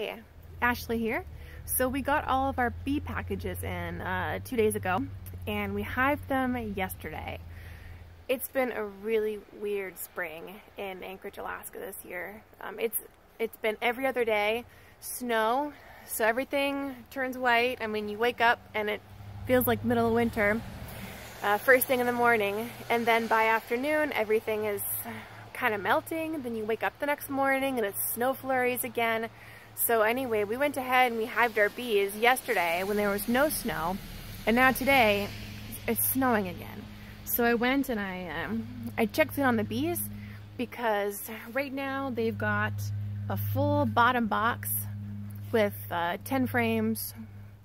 Hi, Ashley here. So we got all of our bee packages in 2 days ago, and we hived them yesterday. It's been a really weird spring in Anchorage, Alaska this year. It's been every other day snow, so everything turns white. I mean, you wake up and it feels like middle of winter, first thing in the morning, and then by afternoon everything is kind of melting. Then you wake up the next morning and it's snow flurries again. So anyway, we went ahead and we hived our bees yesterday when there was no snow, and now today it's snowing again. So I went and I checked in on the bees, because right now they've got a full bottom box with 10 frames,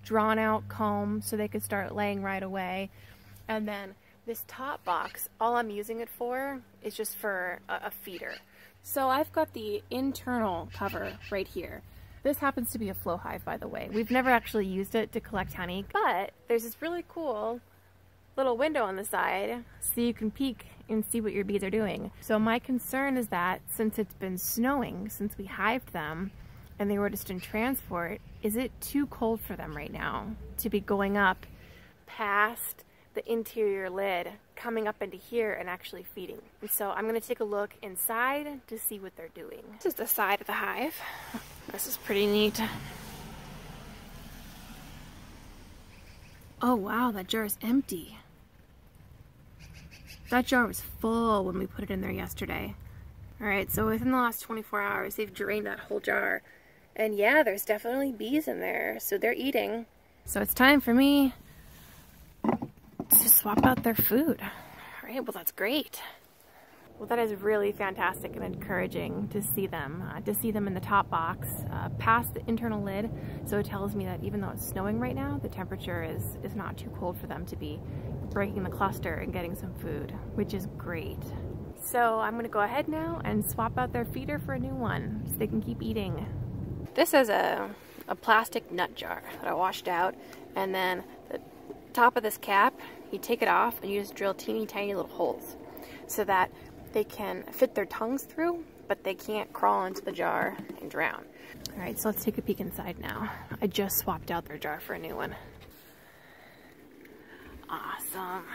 drawn out comb, so they could start laying right away. And then this top box, all I'm using it for is just for a feeder. So I've got the internal cover right here. This happens to be a flow hive, by the way. We've never actually used it to collect honey, but there's this really cool little window on the side so you can peek and see what your bees are doing. So my concern is that since it's been snowing since we hived them and they were just in transport, is it too cold for them right now to be going up past the interior lid, coming up into here and actually feeding? And so I'm gonna take a look inside to see what they're doing. This is the side of the hive. This is pretty neat. Oh wow, that jar is empty. That jar was full when we put it in there yesterday. All right, so within the last 24 hours, they've drained that whole jar. And yeah, there's definitely bees in there, so they're eating. So it's time for me to swap out their food. All right, well, that's great. Well, that is really fantastic and encouraging to see them in the top box, past the internal lid. So it tells me that even though it's snowing right now, the temperature is not too cold for them to be breaking the cluster and getting some food, which is great. So I'm gonna go ahead now and swap out their feeder for a new one so they can keep eating. This is a plastic nut jar that I washed out, and then the top of this cap, you take it off and you just drill teeny tiny little holes so that they can fit their tongues through, but they can't crawl into the jar and drown. All right, so let's take a peek inside now. I just swapped out their jar for a new one. Awesome.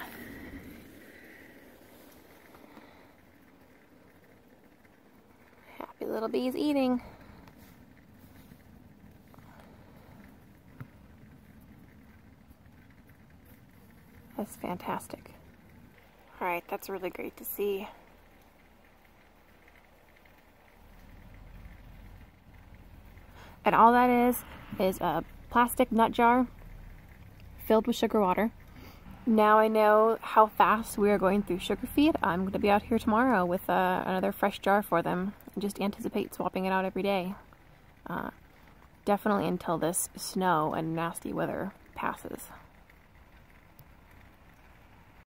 Happy little bees eating. That's fantastic. All right, that's really great to see. And all that is a plastic nut jar filled with sugar water. Now I know how fast we are going through sugar feed. I'm going to be out here tomorrow with another fresh jar for them. I just anticipate swapping it out every day. Definitely until this snow and nasty weather passes.